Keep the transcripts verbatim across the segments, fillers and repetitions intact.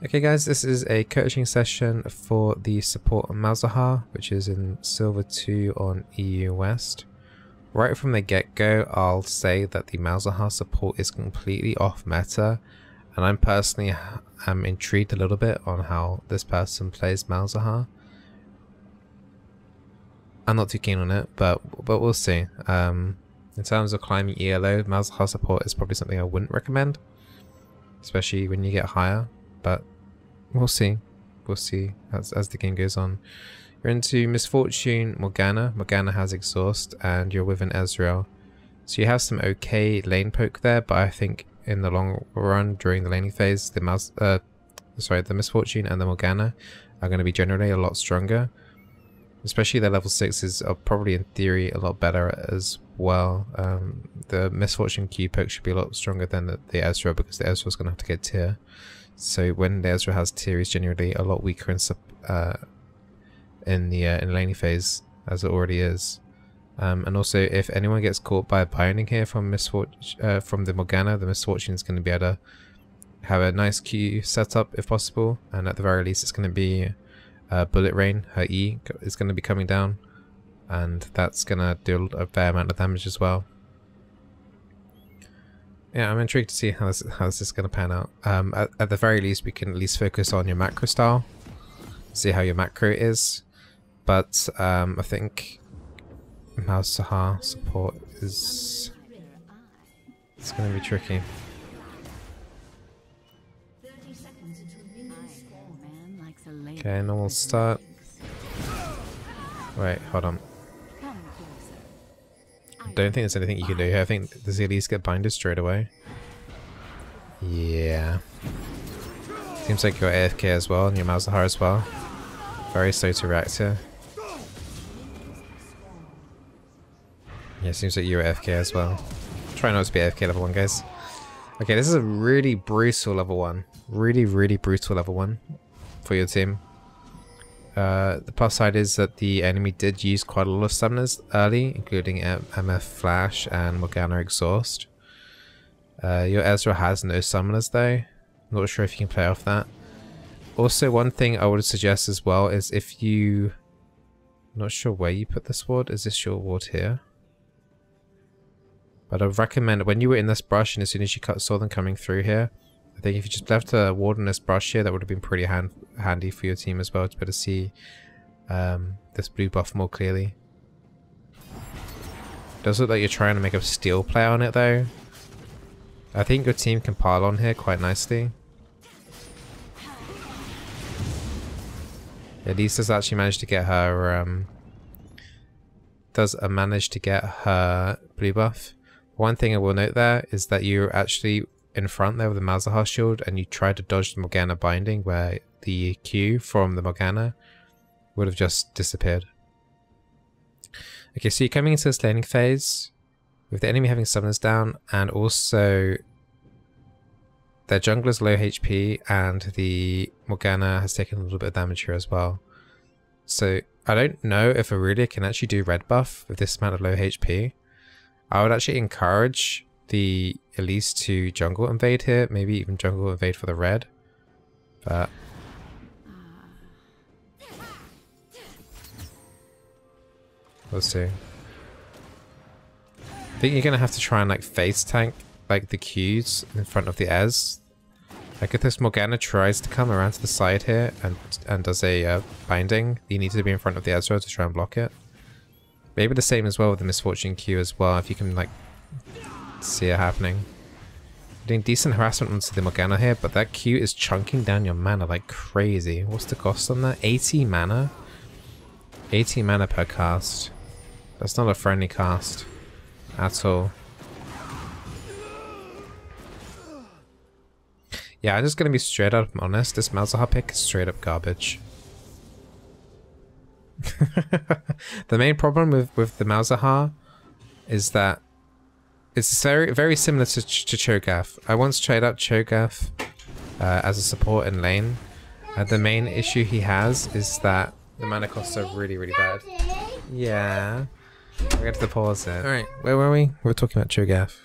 Okay guys, this is a coaching session for the support Malzahar, which is in Silver two on E U West. Right from the get-go, I'll say that the Malzahar support is completely off meta, and I'm personally am intrigued a little bit on how this person plays Malzahar. I'm not too keen on it, but but we'll see. Um, in terms of climbing E L O, Malzahar support is probably something I wouldn't recommend, especially when you get higher. But we'll see, we'll see as, as the game goes on. You're into Misfortune, Morgana. Morgana has Exhaust and you're with an Ezreal. So you have some okay lane poke there, but I think in the long run during the laning phase, the Mas uh, sorry, the Misfortune and the Morgana are going to be generally a lot stronger. Especially their level sixes are probably in theory a lot better as well. Um, the Misfortune Q poke should be a lot stronger than the, the Ezreal, because the Ezreal is going to have to get tier. So when the Ezreal has tier, he's generally a lot weaker in, uh, in the uh, in laning phase, as it already is. Um, and also, if anyone gets caught by a binding here from Misfortune, uh, from the Morgana, the Misfortune is going to be able to have a nice Q setup if possible. And at the very least, it's going to be uh, Bullet Rain. Her E is going to be coming down, and that's going to do a fair amount of damage as well. Yeah, I'm intrigued to see how this, how this is going to pan out. Um, at, at the very least, we can at least focus on your macro style, see how your macro is. But um, I think Malzahar support is it's going to be tricky. Okay, normal we'll start. Wait, hold on. I don't think there's anything you can do here. I think does Elise get binded straight away? Yeah. Seems like you're A F K as well and your Malzahar as well. Very slow to react here. Yeah, seems like you're A F K as well. Try not to be A F K level one, guys. Okay, this is a really brutal level one. Really, really brutal level one for your team. Uh, the plus side is that the enemy did use quite a lot of summoners early, including M MF Flash and Morgana Exhaust. Uh, your Ezreal has no summoners though. Not sure if you can play off that. Also, one thing I would suggest as well is if you... I'm not sure where you put this ward. Is this your ward here? But I'd recommend when you were in this brush and as soon as you saw them coming through here, I think if you just left a ward in this brush here, that would have been pretty hand handy for your team as well, to be able to see um, this blue buff more clearly. It does look like you're trying to make a steal play on it though. I think your team can pile on here quite nicely. Elisa's actually managed to get her, um, does uh, manage to get her blue buff. One thing I will note there is that you're actually in front there with the Malzahar shield and you tried to dodge the Morgana binding where the Q from the Morgana would have just disappeared. Okay, so you're coming into this laning phase with the enemy having summoners down and also their jungler's low H P and the Morgana has taken a little bit of damage here as well. So I don't know if Aurelia can actually do red buff with this amount of low H P. I would actually encourage the Elise to jungle invade here, maybe even jungle invade for the red, but we'll see. I think you're gonna have to try and like face tank like the Qs in front of the Ez. Like if this Morgana tries to come around to the side here and and does a uh, binding, you need to be in front of the Ezreal to try and block it. Maybe the same as well with the Misfortune Q as well, if you can like see it happening. Doing decent harassment onto the Morgana here, but that Q is chunking down your mana like crazy. What's the cost on that? eighty mana? eighty mana per cast. That's not a friendly cast at all. Yeah, I'm just gonna be straight up honest. This Malzahar pick is straight up garbage. The main problem with, with the Malzahar is that it's very, very similar to, to Cho'Gath. I once tried out Cho'Gath uh, as a support in lane. Uh, the main issue he has is that the mana costs are really, really bad. Yeah. We'll get to the pause there. Alright, where were we? We were talking about Cho'Gath.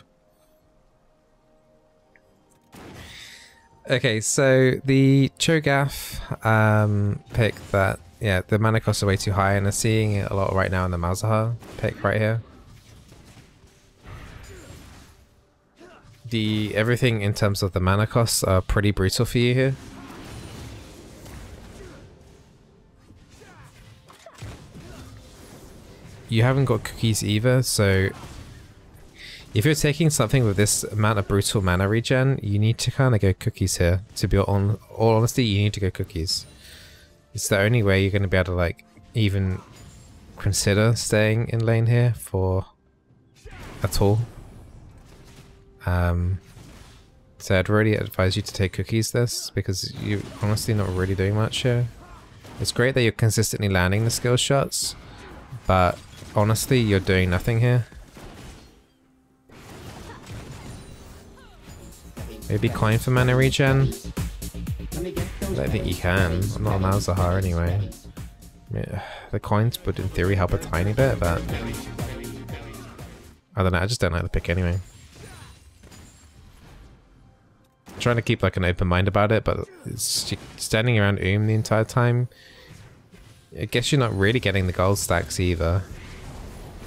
Okay, so the Cho'Gath um, pick that, yeah, the mana costs are way too high, and I'm seeing it a lot right now in the Malzahar pick right here. The everything in terms of the mana costs are pretty brutal for you here. You haven't got cookies either, so if you're taking something with this amount of brutal mana regen, you need to kind of go cookies here. To be all honesty, you need to go cookies. It's the only way you're going to be able to like even consider staying in lane here for at all. Um, so I'd really advise you to take cookies this, because you're honestly not really doing much here. It's great that you're consistently landing the skill shots, but honestly you're doing nothing here. Maybe coin for mana regen? I don't think you can. I'm not a Malzahar anyway. Yeah, the coins would in theory help a tiny bit, but I don't know, I just don't like the pick anyway. I'm trying to keep like an open mind about it, but standing around Oom the entire time, I guess you're not really getting the gold stacks either.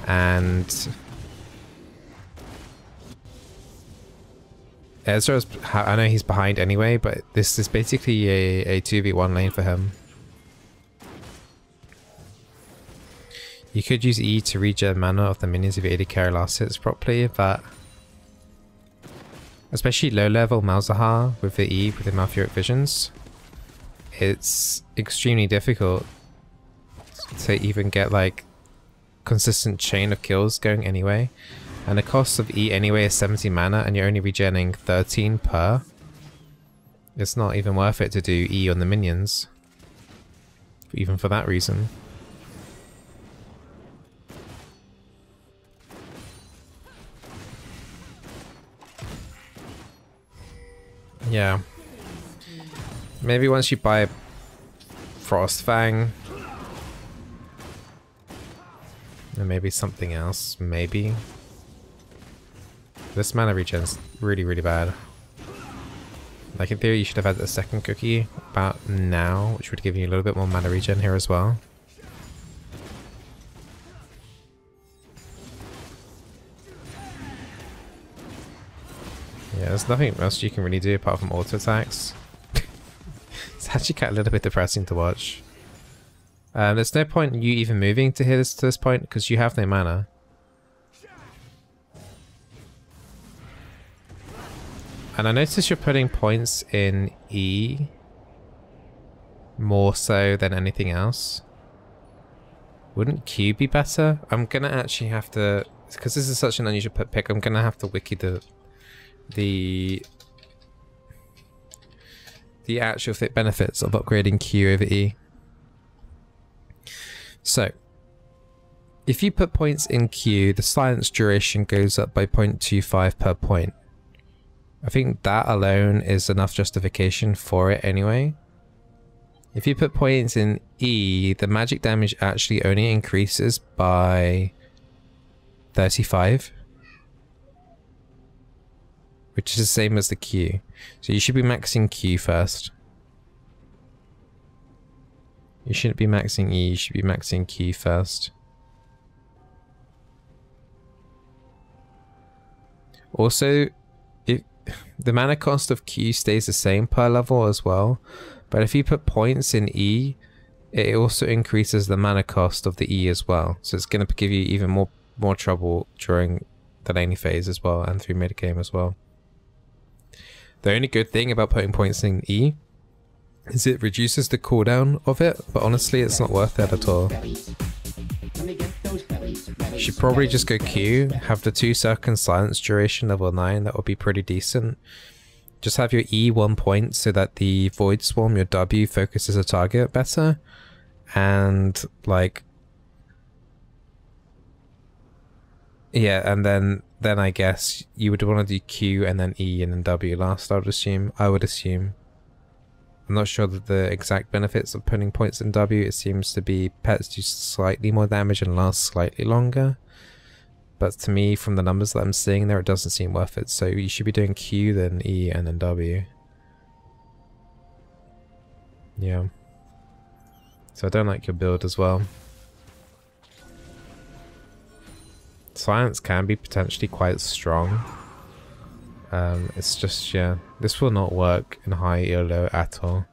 And Ezreal's, I know he's behind anyway, but this is basically a, a two v one lane for him. You could use E to regen mana of the minions if you A D carry last hits properly, but especially low level Malzahar with the E, with the Malfuric Visions, it's extremely difficult to even get like consistent chain of kills going anyway. And the cost of E anyway is seventy mana, and you're only regening thirteen per. It's not even worth it to do E on the minions, even for that reason. Yeah. Maybe once you buy Frost Fang, and maybe something else, maybe. This mana regen's really, really bad. Like in theory, you should have had the second cookie about now, which would give you a little bit more mana regen here as well. Yeah, there's nothing else you can really do apart from auto attacks. It's actually kind of a little bit depressing to watch. Um, there's no point in you even moving to here this, to this point, because you have no mana. And I notice you're putting points in E more so than anything else. Wouldn't Q be better? I'm gonna actually have to, because this is such an unusual pick, I'm gonna have to wiki the the the actual fit benefits of upgrading Q over E. So if you put points in Q, the silence duration goes up by zero point two five per point. I think that alone is enough justification for it anyway. If you put points in E, the magic damage actually only increases by thirty-five, which is the same as the Q. So you should be maxing Q first. You shouldn't be maxing E, you should be maxing Q first. Also, the mana cost of Q stays the same per level as well, but if you put points in E, it also increases the mana cost of the E as well. So it's going to give you even more more trouble during the laning phase as well, and through mid game as well. The only good thing about putting points in E is it reduces the cooldown of it, but honestly it's not worth it at all. You should probably just go Q, have the two second silence duration level nine, that would be pretty decent. Just have your E one point so that the Void Swarm, your W, focuses a target better. And like... yeah, and then, then I guess you would want to do Q and then E and then W last, I would assume. I would assume. I'm not sure that the exact benefits of putting points in W. It seems to be pets do slightly more damage and last slightly longer. But to me, from the numbers that I'm seeing there, it doesn't seem worth it. So you should be doing Q, then E, and then W. Yeah. So I don't like your build as well. Silence can be potentially quite strong. Um, it's just, yeah, this will not work in high E O L O at all.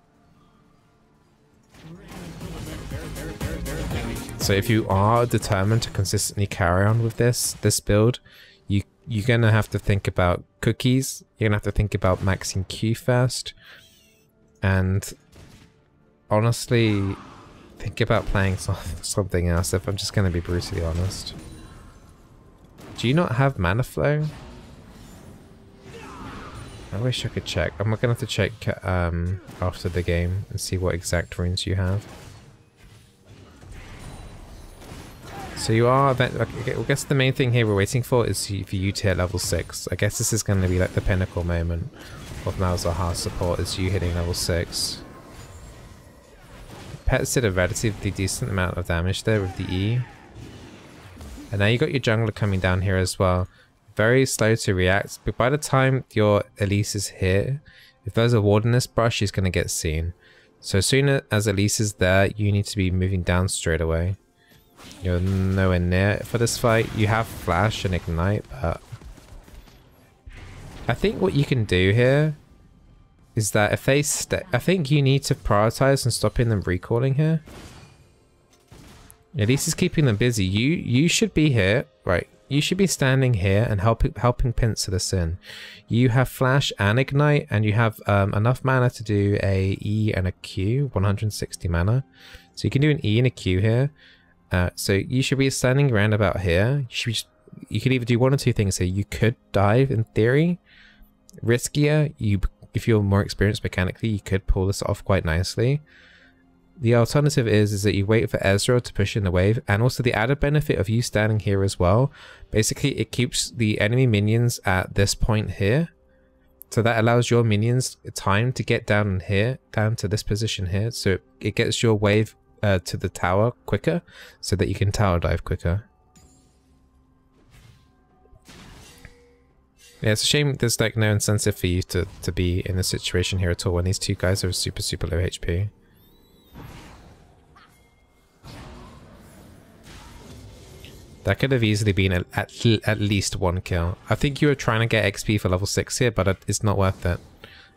So if you are determined to consistently carry on with this, this build, you, you're going to have to think about cookies. You're going to have to think about maxing Q first. And honestly, think about playing something else, if I'm just going to be brutally honest. Do you not have mana flow? I wish I could check. I'm going to have to check um, after the game and see what exact runes you have. So you are, event okay, I guess the main thing here we're waiting for is for you to hit level six. I guess this is going to be like the pinnacle moment of Malzahar's support, is you hitting level six. Pets did a relatively decent amount of damage there with the E. And now you got your jungler coming down here as well. Very slow to react, but by the time your Elise is here, if there's a wardiness brush, she's going to get seen. So as soon as Elise is there, you need to be moving down straight away. You're nowhere near it for this fight. You have flash and ignite, but I think what you can do here is that if they stay, I think you need to prioritize and stopping them recalling here. At least it's keeping them busy. You you should be here, right? You should be standing here and helping helping pincer this in. You have flash and ignite, and you have um, enough mana to do a E and a Q, one hundred sixty mana. So you can do an E and a Q here. Uh, so you should be standing around about here. You should be just, you could either do one or two things here. You could dive in theory. Riskier, you if you're more experienced mechanically, you could pull this off quite nicely. The alternative is is that you wait for Ezreal to push in the wave, and also the added benefit of you standing here as well. Basically, it keeps the enemy minions at this point here. So that allows your minions time to get down here, down to this position here. So it, it gets your wave Uh, to the tower quicker, so that you can tower dive quicker. Yeah, it's a shame there's like no incentive for you to, to be in this situation here at all when these two guys are super super low H P. That could have easily been a, at, at least one kill. I think you were trying to get X P for level six here, but it's not worth it.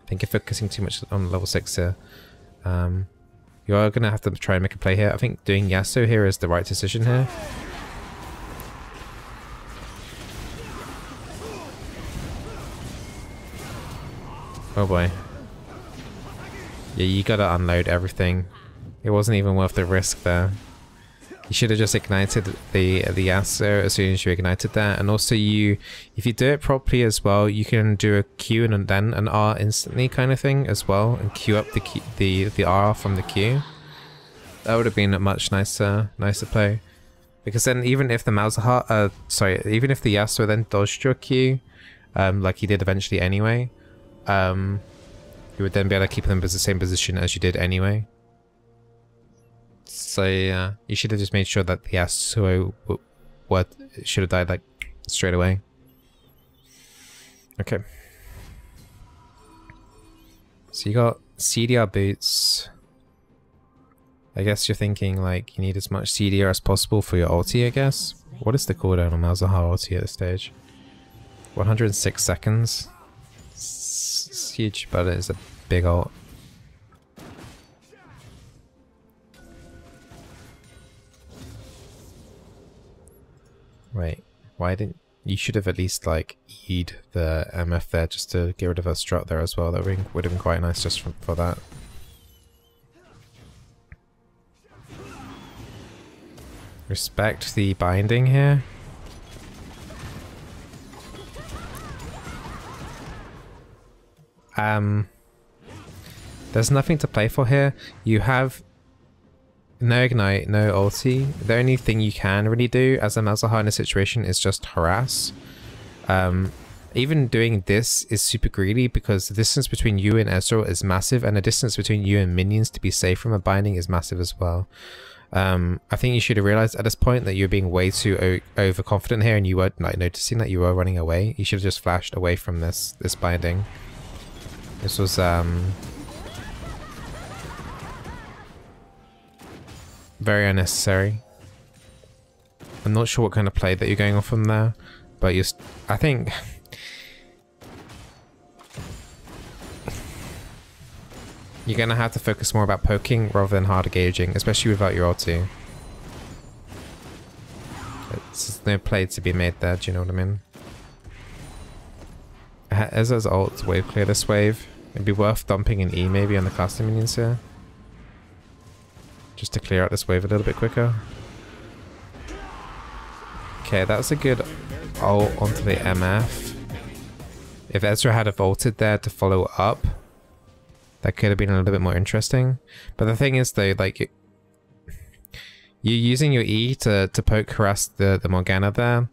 I think you're focusing too much on level six here. Um... You are going to have to try and make a play here. I think doing Yasuo here is the right decision here. Oh boy. Yeah, you got to unload everything. It wasn't even worth the risk there. You should have just ignited the the Yasuo as soon as you ignited that. And also you, if you do it properly as well, you can do a Q and then an R instantly kind of thing as well, and queue up the Q, the the R from the Q. That would have been a much nicer nicer play, because then even if the Malzahar, uh, sorry, even if the Yasuo then dodged your Q, um, like he did eventually anyway, um, you would then be able to keep them in the same position as you did anyway. So yeah, you should have just made sure that the Yasuo what should have died like straight away. Okay. So you got C D R boots. I guess you're thinking like you need as much C D R as possible for your ulti, I guess. What is the cooldown on Malzahar ulti at this stage? one hundred six seconds. It's huge, but it is a big ult. Wait, why didn't... You should have at least, like, E'd the M F there just to get rid of her strut there as well. That would have been quite nice just for, for that. Respect the binding here. Um... There's nothing to play for here. You have... No ignite, no ulti. The only thing you can really do as a Malzahar in a situation is just harass. Um, even doing this is super greedy, because the distance between you and Ezreal is massive, and the distance between you and minions to be safe from a binding is massive as well. Um, I think you should have realized at this point that you're being way too overconfident here, and you weren't like, noticing that you were running away. You should have just flashed away from this this binding. This was... Um, Very unnecessary. I'm not sure what kind of play that you're going off from there, but you're st I think... you're going to have to focus more about poking rather than hard gauging, especially without your ulti. There's no play to be made there, do you know what I mean? Ezra's ult, wave clear this wave. It'd be worth dumping an E maybe on the casting minions here. Just to clear out this wave a little bit quicker. Okay, that's a good ult onto the M F. If Ezra had ulted there to follow up, that could have been a little bit more interesting. But the thing is though, like, you're using your E to, to poke harass the, the Morgana there.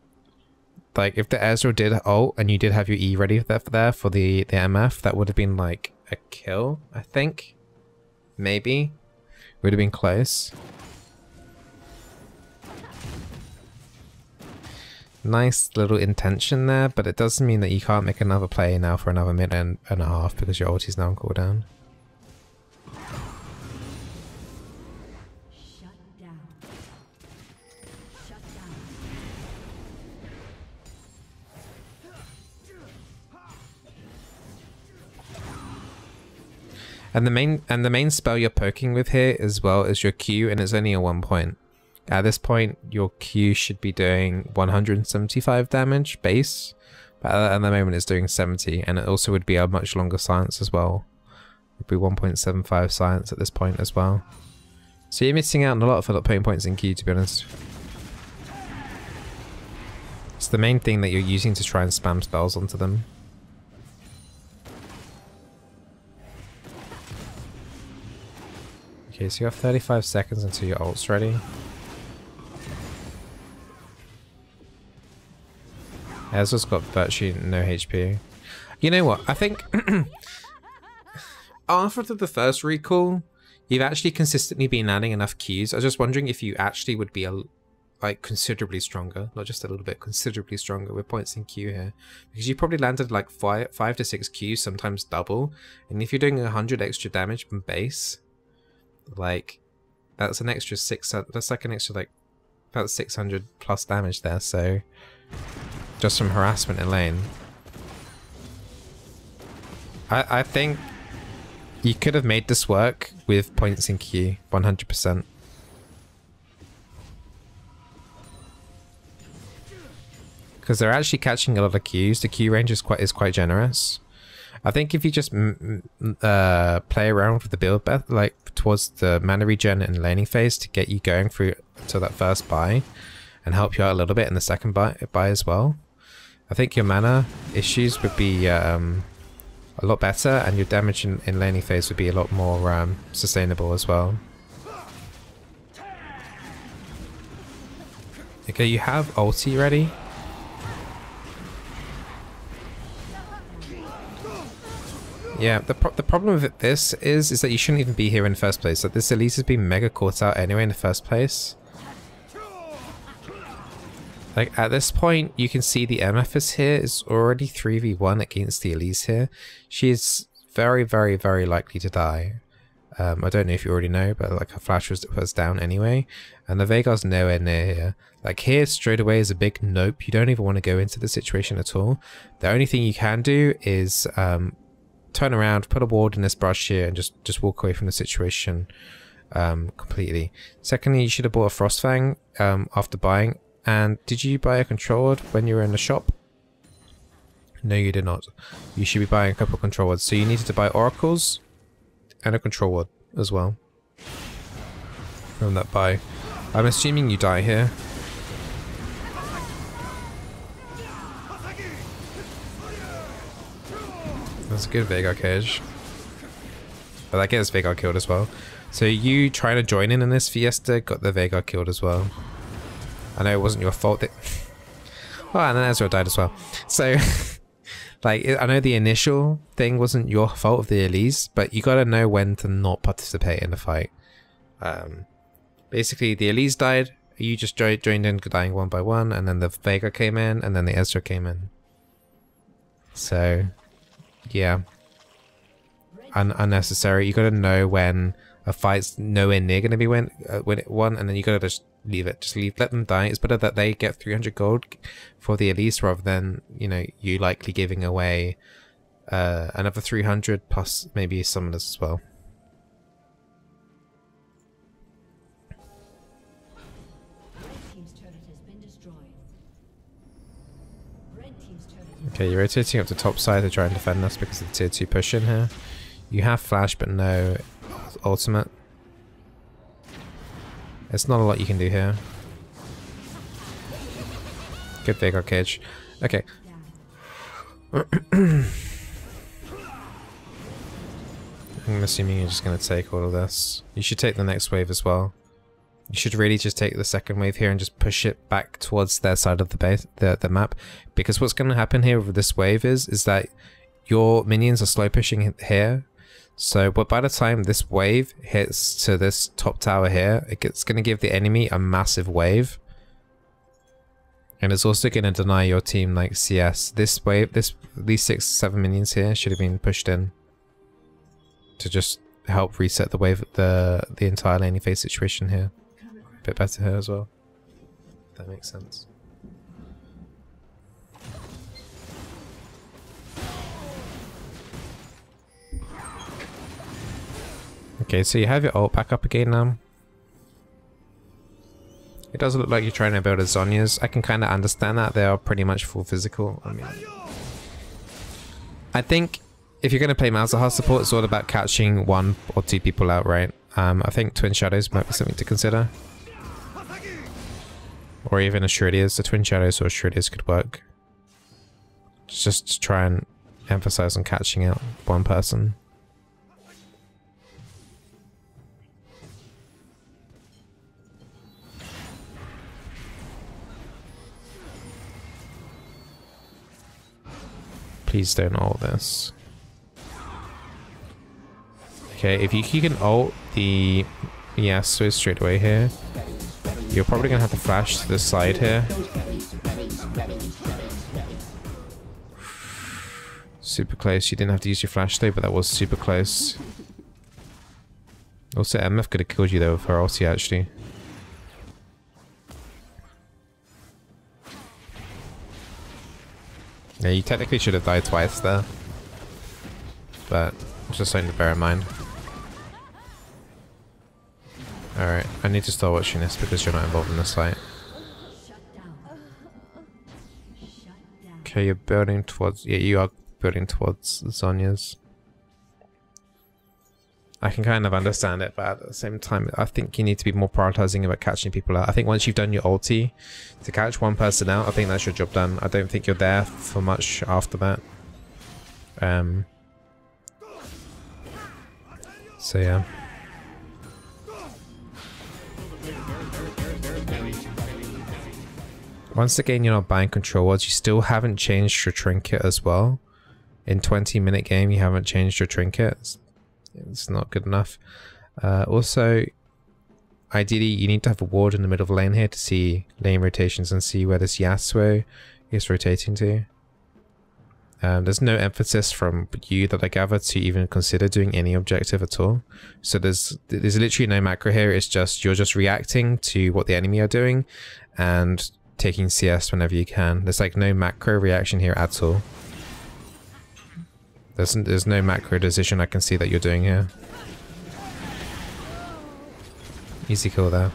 Like, if the Ezreal did ult and you did have your E ready there for, there for the, the M F, that would have been like a kill, I think. Maybe. Would have been close. Nice little intention there, but it doesn't mean that you can't make another play now for another minute and, and a half because your ulti's now on cooldown. And the main and the main spell you're poking with here as well is your Q, and it's only a one point. At this point, your Q should be doing one hundred seventy-five damage base, but at the moment it's doing seventy, and it also would be a much longer silence as well. It'd be one point seven five silence at this point as well. So you're missing out on a lot for not putting points in Q, to be honest. It's the main thing that you're using to try and spam spells onto them. Okay, so you have thirty-five seconds until your ult's ready. Ezra's got virtually no H P. You know what? I think after the first recall, you've actually consistently been adding enough Qs. I was just wondering if you actually would be a, like considerably stronger, not just a little bit, considerably stronger with points in Q here, because you probably landed like five, five to six Qs, sometimes double. And if you're doing a hundred extra damage from base. Like, that's an extra six. That's like an extra like about six hundred plus damage there. So, just from harassment in lane, I I think you could have made this work with points in Q, one hundred percent. Because they're actually catching a lot of Qs. The Q range is quite is quite generous. I think if you just uh, play around with the build, like towards the mana regen and laning phase to get you going through to that first buy and help you out a little bit in the second buy, buy as well, I think your mana issues would be um, a lot better, and your damage in, in laning phase would be a lot more um, sustainable as well. Okay, you have ulti ready. Yeah, the, pro the problem with this is is that you shouldn't even be here in the first place. Like, this Elise has been mega caught out anyway in the first place. Like, at this point, you can see the M F is here. It's already three v one against the Elise here. She is very, very, very likely to die. Um, I don't know if you already know, but like her flash was, was down anyway. And the Veigar's nowhere near here. Like, here straight away is a big nope. You don't even want to go into the situation at all. The only thing you can do is... Um, turn around, put a ward in this brush here, and just just walk away from the situation um, completely. Secondly, you should have bought a Frost Fang um, after buying. And did you buy a control ward when you were in the shop? No, you did not. You should be buying a couple of control wards. So you needed to buy oracles and a control ward as well from that buy. I'm assuming you die here. That's a good Veigar cage. But that gets Veigar killed as well. So you trying to join in in this fiesta got the Veigar killed as well. I know it wasn't your fault that... oh, and then Ezreal died as well. So, like, I know the initial thing wasn't your fault of the Elise, but you gotta know when to not participate in the fight. Um, basically, the Elise died, you just joined in, dying one by one, and then the Veigar came in, and then the Ezreal came in. So... yeah, Un unnecessary. You gotta know when a fight's nowhere near going to be win, uh, win it won, and then you got to just leave it. Just leave, let them die. It's better that they get three hundred gold for the Elise rather than, you know, you likely giving away uh, another three hundred plus maybe summoners as well. Okay, you're rotating up to top side to try and defend us because of the tier two push in here. You have flash, but no ultimate. It's not a lot you can do here. Good Veigar cage. Okay. I'm assuming you're just going to take all of this. You should take the next wave as well. You should really just take the second wave here and just push it back towards their side of the base, the, the map, because what's going to happen here with this wave is is that your minions are slow pushing here. So, but by the time this wave hits to this top tower here, it's going to give the enemy a massive wave, and it's also going to deny your team like C S. This wave, this these six seven minions here should have been pushed in to just help reset the wave, the the entire laning phase situation here. Bit better here as well. If that makes sense. Okay, so you have your ult back up again now. It does look like you're trying to build a Zhonya's. I can kind of understand that. They are pretty much full physical. I mean, I think if you're going to play Malzahar support, it's all about catching one or two people out, right? Um, I think Twin Shadows might be something to consider. Or even a Shurelya's. The Twin Shadows or Shurelya's could work. Just to try and emphasize on catching out one person. Please don't ult this. Okay, if you, you can ult the Yasuo straight away here, you're probably going to have to flash to the side here. Super close. You didn't have to use your flash though, but that was super close. Also, M F could have killed you though with her ulti actually. Yeah, you technically should have died twice there. But just something to bear in mind. Alright, I need to start watching this because you're not involved in this fight. Okay, you're building towards... Yeah, you are building towards Zhonya's. I can kind of understand it, but at the same time, I think you need to be more prioritizing about catching people out. I think once you've done your ulti to catch one person out, I think that's your job done. I don't think you're there for much after that. Um. So yeah. Once again, you're not buying control wards. You still haven't changed your trinket as well. In twenty minute game, you haven't changed your trinket. It's, it's not good enough. Uh, also, ideally, you need to have a ward in the middle of the lane here to see lane rotations and see where this Yasuo is rotating to. Um, there's no emphasis from you that I gather to even consider doing any objective at all. So there's there's literally no macro here. It's just you're just reacting to what the enemy are doing and taking C S whenever you can. There's like no macro reaction here at all. There's, there's no macro decision I can see that you're doing here. Easy kill there.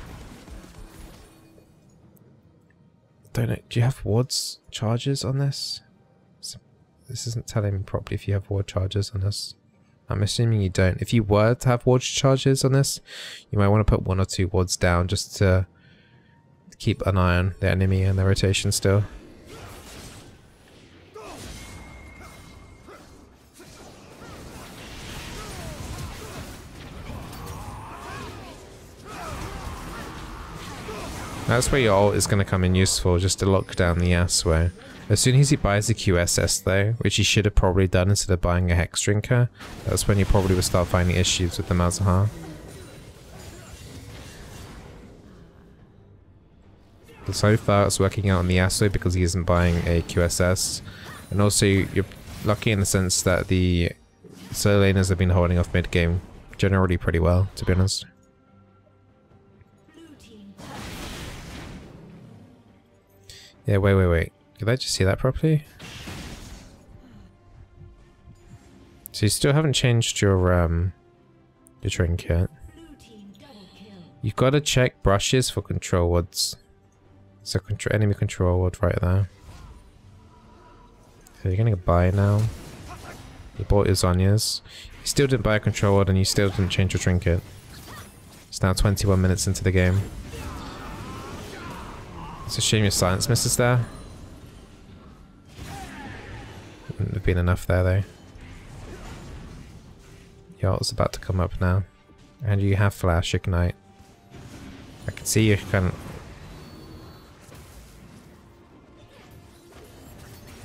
Don't know, do you have wards charges on this? This isn't telling me properly if you have ward charges on this. I'm assuming you don't. If you were to have ward charges on this, you might want to put one or two wards down just to keep an eye on the enemy and the rotation still. That's where your ult is going to come in useful, just to lock down the Yasuo. As soon as he buys the Q S S though, which he should have probably done instead of buying a Hex Drinker, that's when you probably would start finding issues with the Malzahar. So far it's working out on the Yasuo because he isn't buying a Q S S, and also you're lucky in the sense that the solo laners have been holding off mid game doing already pretty well, to be honest. Yeah, wait, wait, wait. Did I just see that properly? So you still haven't changed your, um, your drink yet. You've got to check brushes for control wards. So control, enemy control ward right there. So you're going to buy now. You bought your Zhonya's. You still didn't buy a control ward and you still didn't change your trinket. It's now twenty-one minutes into the game. It's a shame your silence misses there. Wouldn't have been enough there though. Your ult's about to come up now. And you have Flash Ignite. I can see you can...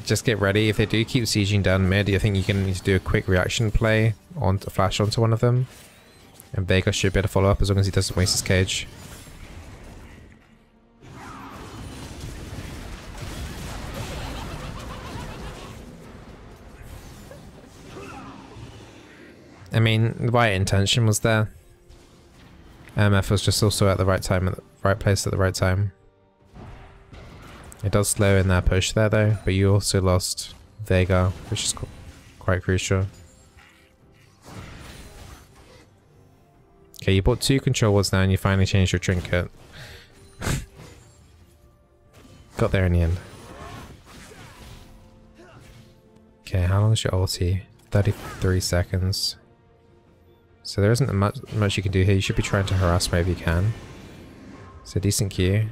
Just get ready. If they do keep sieging down mid, I think you're going to need to do a quick reaction play on to flash onto one of them. And Veigar should be able to follow up as long as he doesn't waste his cage. I mean, the right intention was there. M F was just also at the right time, at the right place at the right time. It does slow in that push there though, but you also lost Veigar, which is quite crucial. Okay, you bought two control wards now and you finally changed your trinket. Got there in the end. Okay, how long is your ulti? thirty-three seconds. So there isn't much, much you can do here. You should be trying to harass me if you can. So decent Q.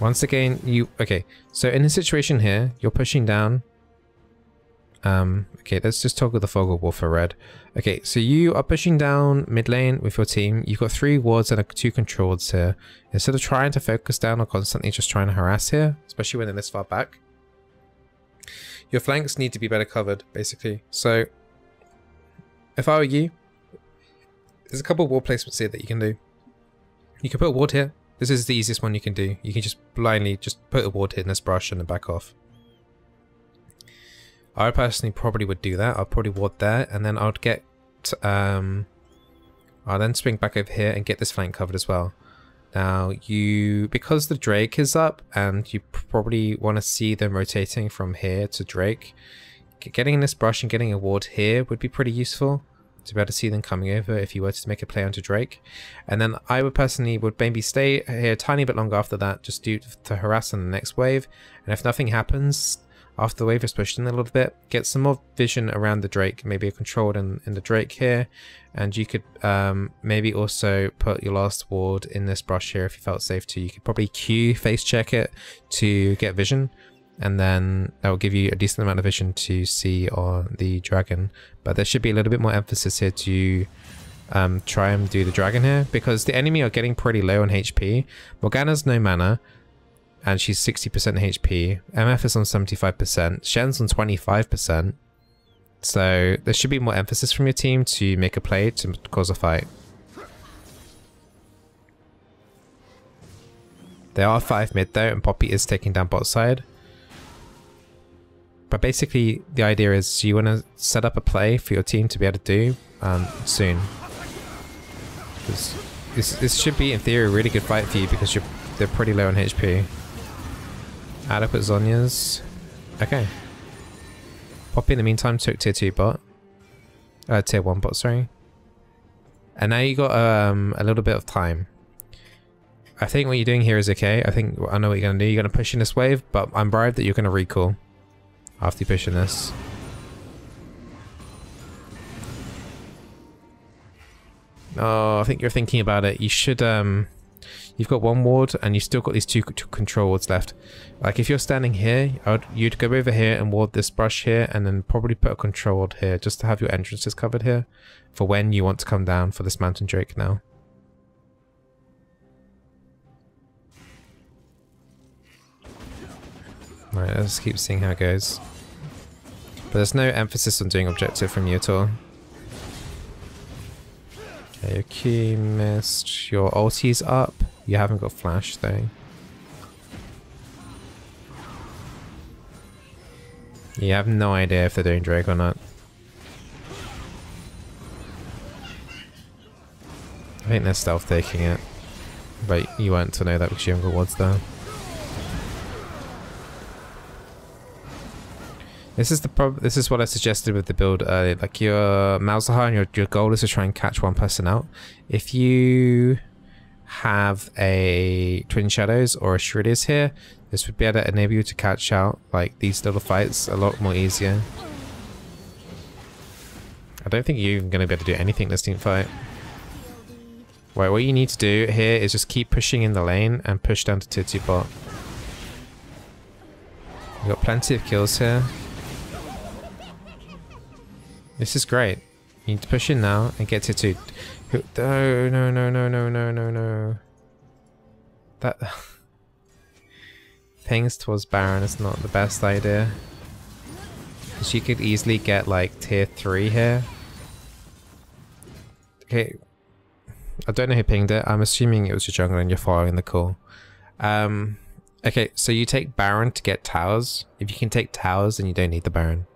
Once again, you... Okay, so in this situation here, you're pushing down. Um, okay, let's just toggle the Foggle Wall for red. Okay, so you are pushing down mid lane with your team. You've got three wards and two control wards here. Instead of trying to focus down or constantly just trying to harass here, especially when they're this far back, your flanks need to be better covered, basically. So, if I were you, there's a couple of ward placements here that you can do. You can put a ward here. This is the easiest one you can do. You can just blindly just put a ward in this brush and then back off. I personally probably would do that. I'd probably ward there and then I'd get... Um, I'll then swing back over here and get this flank covered as well. Now you... Because the Drake is up and you probably want to see them rotating from here to Drake, getting in this brush and getting a ward here would be pretty useful. To be able to see them coming over if you were to make a play onto Drake. And then I would personally would maybe stay here a tiny bit longer after that, just due to harass on the next wave. And if nothing happens after the wave is pushed in a little bit, get some more vision around the Drake, maybe a controlled in, in the Drake here. And you could um, maybe also put your last ward in this brush here if you felt safe to. You could probably Q face check it to get vision. And then that will give you a decent amount of vision to see on the dragon. But there should be a little bit more emphasis here to um, try and do the dragon here. Because the enemy are getting pretty low on H P. Morgana's no mana. And she's sixty percent H P. M F is on seventy-five percent. Shen's on twenty-five percent. So there should be more emphasis from your team to make a play to cause a fight. There are five mid though. And Poppy is taking down bot side. But basically, the idea is you want to set up a play for your team to be able to do um, soon. This, this, this should be, in theory, a really good fight for you because you're, they're pretty low on H P. Adequate Zhonya's. Okay. Poppy, in the meantime, took tier two bot. Uh, tier one bot, sorry. And now you got um, a little bit of time. I think what you're doing here is okay. I think I know what you're going to do. You're going to push in this wave, but I'm bribed that you're going to recall. After you pushing this. Oh, I think you're thinking about it. You should, um... You've got one ward, and you've still got these two control wards left. Like, if you're standing here, I would, you'd go over here and ward this brush here, and then probably put a control ward here, just to have your entrances covered here, for when you want to come down for this Mountain Drake now. Right, let's keep seeing how it goes. But there's no emphasis on doing objective from you at all. Okay, your Q missed. Your ulti's up. You haven't got flash though. Yeah, I have no idea if they're doing Drake or not. I think they're stealth taking it, but you won't to know that because you haven't got wards down. This is the prob This is what I suggested with the build earlier. Like your Malzahar, and your your goal is to try and catch one person out. If you have a Twin Shadows or a Shurelya's here, this would be able to enable you to catch out like these little fights a lot more easier. I don't think you're even going to be able to do anything this team fight. Right, what you need to do here is just keep pushing in the lane and push down to tier two bot. We've got plenty of kills here. This is great. You need to push in now and get tier two. No, no, no, no, no, no, no, no. That... Things towards Baron is not the best idea. Because you could easily get like tier three here. Okay. I don't know who pinged it. I'm assuming it was your jungle and you're following the call. Um, okay, so you take Baron to get towers. If you can take towers, then you don't need the Baron.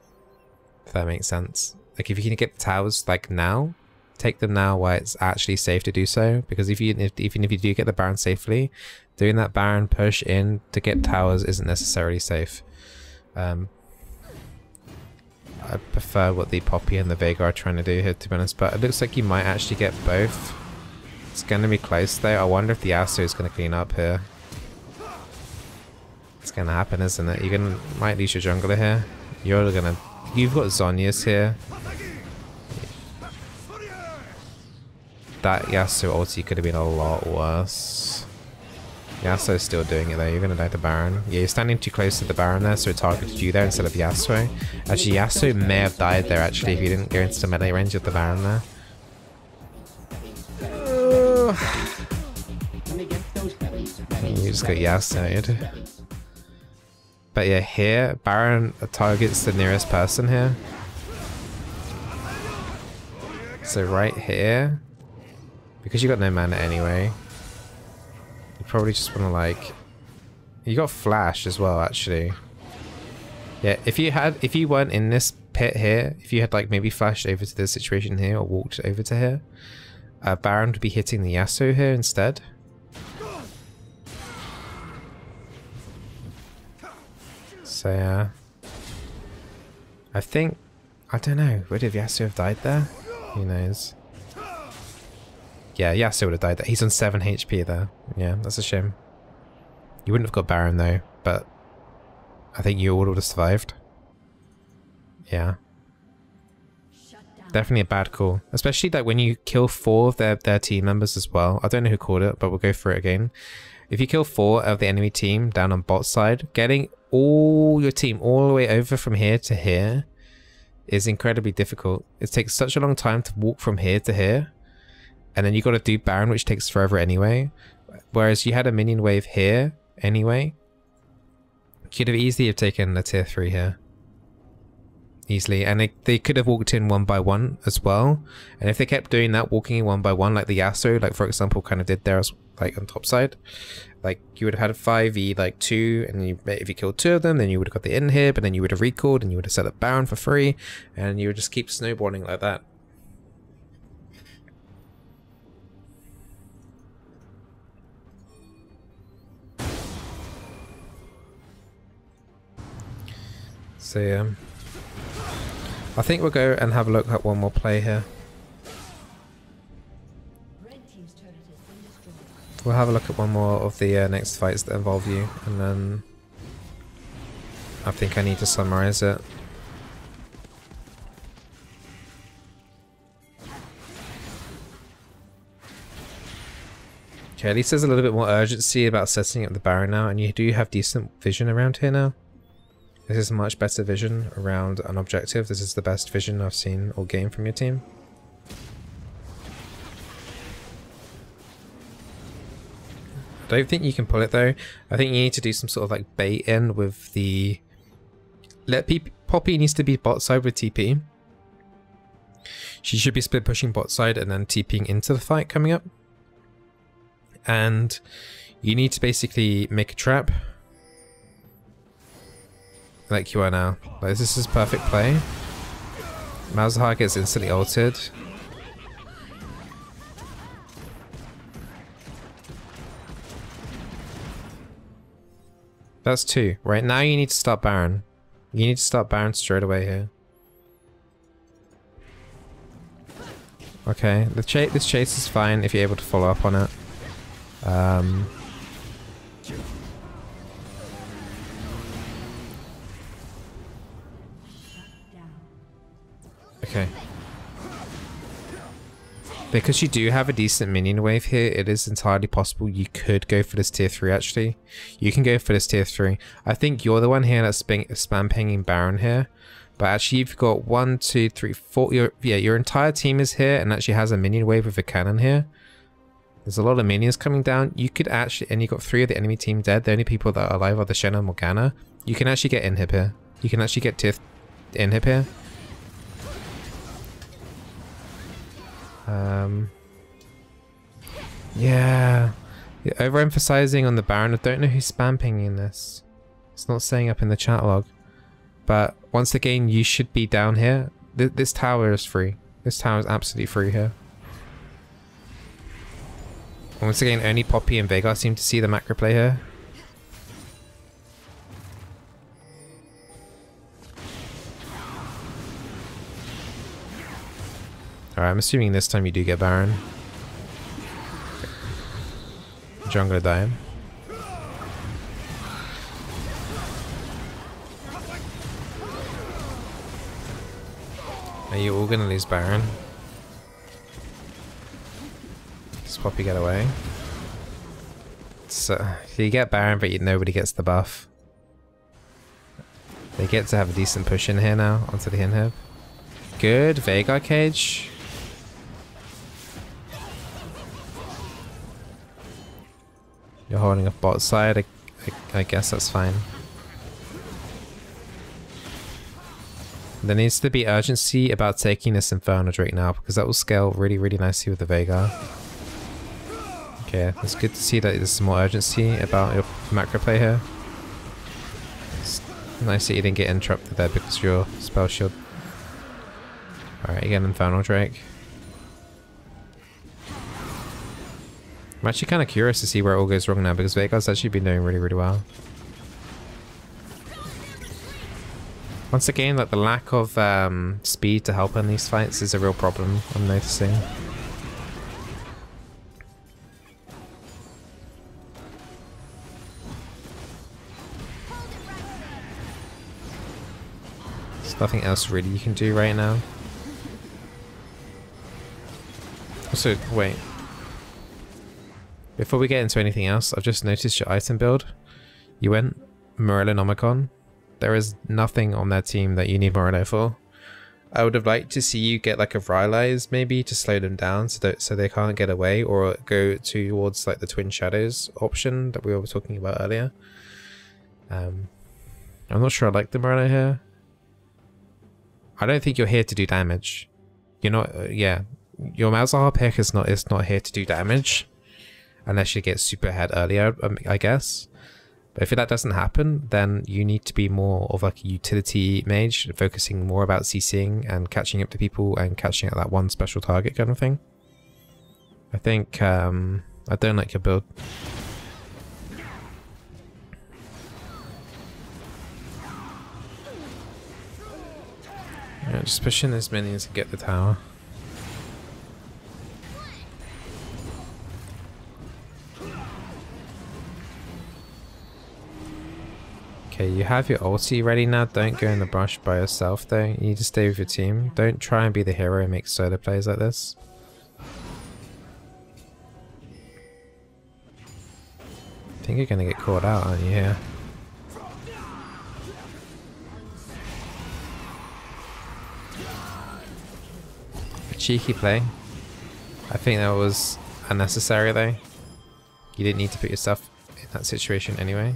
If that makes sense. Like, if you can get the towers, like, now, take them now while it's actually safe to do so. Because if you, if, even if you do get the Baron safely, doing that Baron push in to get towers isn't necessarily safe. Um, I prefer what the Poppy and the Veigar are trying to do here, to be honest. But it looks like you might actually get both. It's going to be close though. I wonder if the Yasuo is going to clean up here. It's going to happen, isn't it? You're going to might lose your jungler here. You're going to... You've got Zhonya's here. That Yasuo ulti could have been a lot worse. Yasuo's still doing it though. You're going to die to Baron. Yeah, you're standing too close to the Baron there, so it targeted you there instead of Yasuo. Actually, Yasuo may have died there actually if you didn't go into the melee range of the Baron there. You just got Yasuo'd. But yeah, here Baron targets the nearest person here. So right here, because you got no mana anyway, you probably just want to like. You got flash as well, actually. Yeah, if you had, if you weren't in this pit here, if you had like maybe flashed over to this situation here or walked over to here. Uh, Baron would be hitting the Yasuo here instead. So yeah, uh, I think, I don't know, would have Yasuo have died there? Who knows? Yeah, Yasuo would have died there. He's on seven H P there. Yeah, that's a shame. You wouldn't have got Baron though, but I think you all would have survived. Yeah. Definitely a bad call, especially like when you kill four of their, their team members as well. I don't know who called it, but we'll go through it again. If you kill four of the enemy team down on bot side, getting all your team all the way over from here to here is incredibly difficult. It takes such a long time to walk from here to here, and then you got to do Baron, which takes forever anyway. Whereas you had a minion wave here anyway, you could have easily have taken a tier three here. Easily, and they, they could have walked in one by one as well. And if they kept doing that, walking in one by one, like the Yasuo, like for example, kind of did there, as like on top side, like you would have had a five E, like two, and you, if you killed two of them, then you would have got the inhib, and then you would have recalled, and you would have set up Baron for free, and you would just keep snowballing like that. So yeah. Um, I think we'll go and have a look at one more play here. We'll have a look at one more of the uh, next fights that involve you, and then I think I need to summarize it. Okay, at least there's a little bit more urgency about setting up the Baron now, and you do have decent vision around here now. This is much better vision around an objective. This is the best vision I've seen all game from your team. I don't think you can pull it though. I think you need to do some sort of like bait in with the... Let P Poppy needs to be bot side with T P. She should be split pushing bot side and then TPing into the fight coming up. And you need to basically make a trap. like you are now. Like, this is perfect play. Malzahar gets instantly ulted. That's two. Right now you need to start Baron. You need to start Baron straight away here. Okay, the chase, this chase is fine if you're able to follow up on it. Um, okay. Because you do have a decent minion wave here, it is entirely possible you could go for this tier three actually. You can go for this tier three. I think you're the one here that's spam pinging Baron here. But actually you've got one, two, three, four, your, yeah, your entire team is here and actually has a minion wave with a cannon here. There's a lot of minions coming down. You could actually, and you've got three of the enemy team dead. The only people that are alive are the Shen and Morgana. You can actually get inhib here. You can actually get tier inhib here. Um, yeah. You're overemphasizing on the Baron. I don't know who's spam pinging in this. It's not saying up in the chat log. But once again, you should be down here. Th this tower is free. This tower is absolutely free here. And once again, only Poppy and Veigar seem to see the macro play here. Alright, I'm assuming this time you do get Baron. Jungle die him. Are you all gonna lose Baron? Does Poppy get away? So you get Baron, but you, nobody gets the buff. They get to have a decent push in here now onto the inhib. Good Veigar cage. You're holding a bot side. I, I, I guess that's fine. There needs to be urgency about taking this Inferno Drake now, because that will scale really, really nicely with the Veigar. Okay, it's good to see that there's some more urgency about your macro play here. It's nice that you didn't get interrupted there because of your spell shield. Alright, again, Inferno Drake. I'm actually kind of curious to see where it all goes wrong now, because Veigar's actually been doing really, really well. Once again, like the lack of um, speed to help in these fights is a real problem, I'm noticing. There's nothing else really you can do right now. Also, wait. Before we get into anything else, I've just noticed your item build. You went Morello Nomicon. There is nothing on that team that you need Morello for. I would have liked to see you get like a Rylai's maybe to slow them down so that so they can't get away, or go towards like the Twin Shadows option that we were talking about earlier. Um, I'm not sure I like the Morello here. I don't think you're here to do damage. You're not. Uh, yeah, your Malzahar pick is not. It's not here to do damage, unless you get super head earlier, um, I guess. If that doesn't happen, then you need to be more of like a utility mage, focusing more about CCing and catching up to people and catching at that one special target kind of thing. I think, um, I don't like your build. Yeah, just pushing those minions to get the tower. Okay, you have your ulti ready now. Don't go in the brush by yourself though. You need to stay with your team. Don't try and be the hero and make solo plays like this. I think you're gonna get caught out, aren't you here? A cheeky play. I think that was unnecessary though. You didn't need to put yourself in that situation anyway.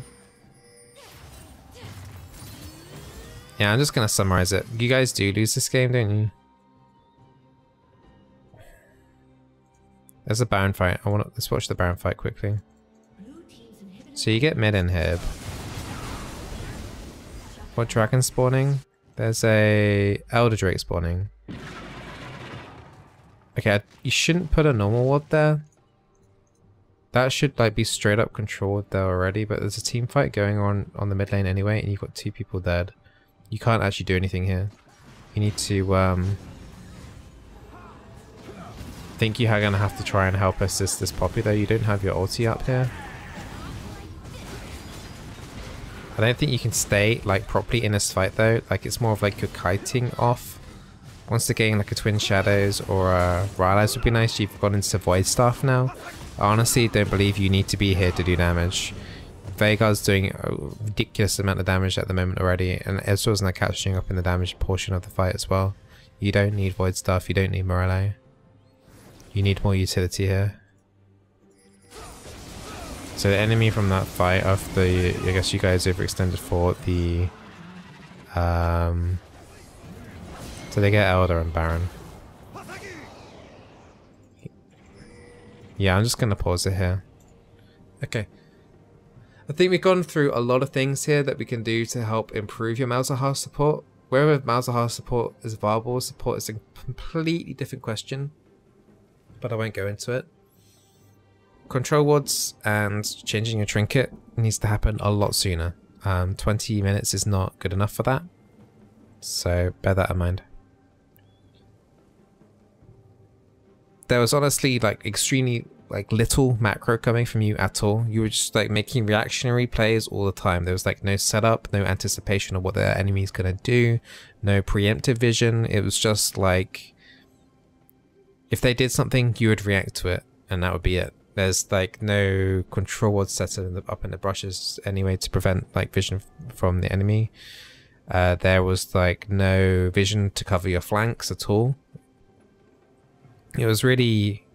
Yeah, I'm just gonna summarize it. You guys do lose this game, don't you? There's a Baron fight. I want to, let's watch the Baron fight quickly. So you get mid inhib. What dragon's spawning? There's a Elder Drake spawning. Okay, I, you shouldn't put a normal ward there. That should like be straight up controlled there already, but there's a team fight going on on the mid lane anyway, and you've got two people dead. You can't actually do anything here. You need to um think you're gonna have to try and help assist this Poppy though. You don't have your ulti up here. I don't think you can stay like properly in this fight though. Like it's more of like you're kiting off. Once again, like a Twin Shadows or a Rylai's would be nice. You've gone into Void Staff now. I honestly don't believe you need to be here to do damage. Veigar's doing a ridiculous amount of damage at the moment already, and Ezreal's now catching up in the damage portion of the fight as well. You don't need Void Staff, you don't need Morello. You need more utility here. So the enemy from that fight after the, I guess you guys overextended for the um so they get Elder and Baron. Yeah, I'm just gonna pause it here. Okay. I think we've gone through a lot of things here that we can do to help improve your Malzahar support. Wherever Malzahar support is viable, support is a completely different question, but I won't go into it. Control wards and changing your trinket needs to happen a lot sooner. Um, twenty minutes is not good enough for that, so bear that in mind. There was honestly like extremely like little macro coming from you at all. You were just like making reactionary plays all the time. There was like no setup, no anticipation of what their enemy's gonna do, no preemptive vision. It was just like if they did something, you would react to it, and that would be it. There's like no control ward set in the, up in the brushes anyway to prevent like vision from the enemy. Uh, there was like no vision to cover your flanks at all. It was really,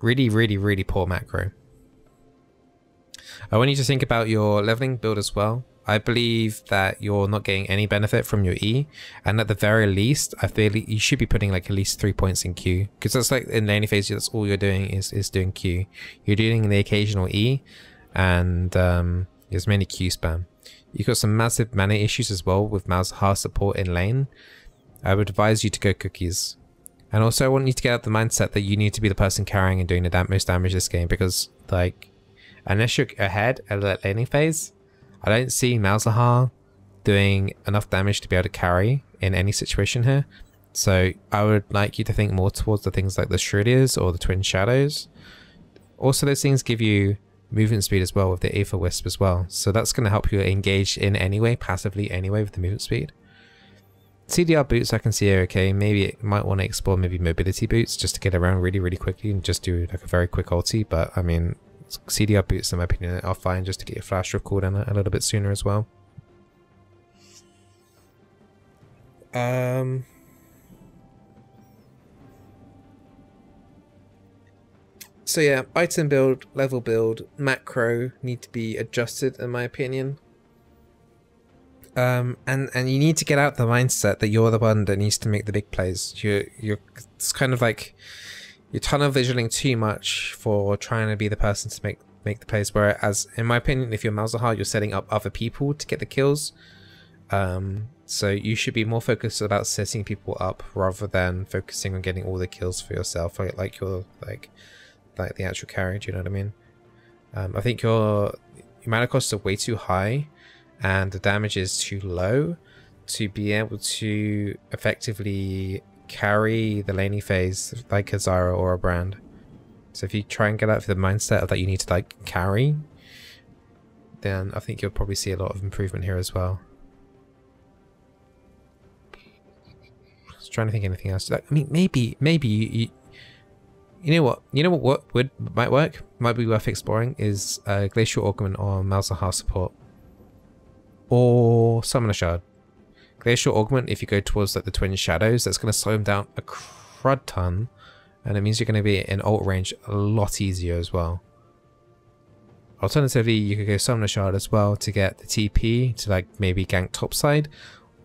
really, really, really poor macro. I want you to think about your leveling build as well. I believe that you're not getting any benefit from your E, and at the very least, I feel you should be putting like at least three points in Q, because that's like in laning phase, that's all you're doing is is doing Q. You're doing the occasional E, and um, there's mainly Q spam. You've got some massive mana issues as well with Malzahar support in lane. I would advise you to go cookies. And also I want you to get out the mindset that you need to be the person carrying and doing the dam most damage this game, because like unless you're ahead at that laning phase, I don't see Malzahar doing enough damage to be able to carry in any situation here. So I would like you to think more towards the things like the Shurelya's or the Twin Shadows. Also those things give you movement speed as well with the Aether Wisp as well. So that's going to help you engage in anyway, passively anyway with the movement speed. C D R boots I can see are okay. Maybe it might want to explore maybe mobility boots just to get around really really quickly and just do like a very quick ulti, but I mean C D R boots in my opinion are fine just to get your flash rip cooldown a little bit sooner as well. Um, so yeah, item build, level build, macro need to be adjusted in my opinion. Um, and, and you need to get out the mindset that you're the one that needs to make the big plays. You're, you're, it's kind of like you're tunnel visioning too much for trying to be the person to make, make the plays. Whereas, in my opinion, if you're Malzahar, you're setting up other people to get the kills. Um, so you should be more focused about setting people up rather than focusing on getting all the kills for yourself. Like, like you're like, like the actual carry, do you know what I mean? Um, I think your, your mana costs are way too high, and the damage is too low to be able to effectively carry the laning phase like a Zyra or a Brand. So if you try and get out of the mindset of that you need to like carry, then I think you'll probably see a lot of improvement here as well. I was trying to think of anything else. Like, I mean, maybe, maybe you, you, you know what, you know what, what would might work, might be worth exploring is uh, Glacial Augment or Malzahar support. Or Summoner Shard. Glacial Augment, if you go towards like the Twin Shadows, that's going to slow him down a crud ton, and it means you're going to be in ult range a lot easier as well. Alternatively, you could go Summoner Shard as well to get the T P to like maybe gank topside,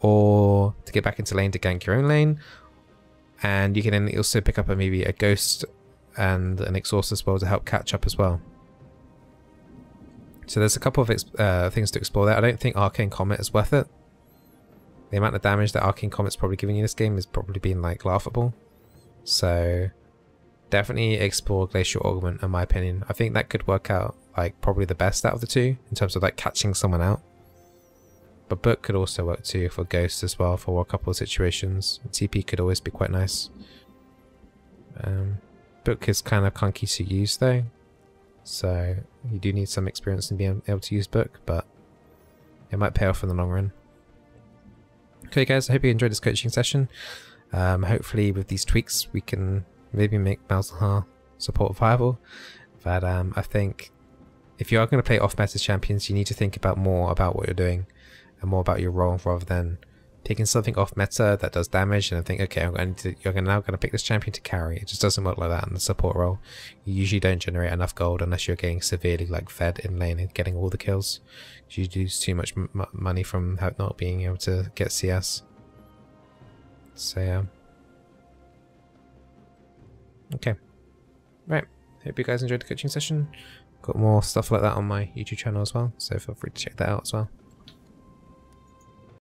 or to get back into lane to gank your own lane, and you can then also pick up a, maybe a Ghost and an Exhaust as well to help catch up as well. So there's a couple of uh, things to explore there. I don't think Arcane Comet is worth it. the amount of damage that Arcane Comet's probably giving you this game has probably been like laughable. So definitely explore Glacial Augment in my opinion. I think that could work out like probably the best out of the two in terms of like catching someone out. But Book could also work too for Ghosts as well for a couple of situations. T P could always be quite nice. Um, Book is kind of clunky to use though. So you do need some experience in being able to use Book, but it might pay off in the long run. Okay guys, I hope you enjoyed this coaching session. Um, hopefully with these tweaks we can maybe make Malzahar support viable. But um, I think if you are going to play off-meta champions, you need to think about more about what you're doing and more about your role rather than taking something off meta that does damage and I think, okay, I'm going to, you're now going to pick this champion to carry. It just doesn't work like that in the support role. You usually don't generate enough gold unless you're getting severely like fed in lane and getting all the kills. You lose too much m money from not being able to get C S. So yeah. Okay. Right. Hope you guys enjoyed the coaching session. Got more stuff like that on my YouTube channel as well, so feel free to check that out as well.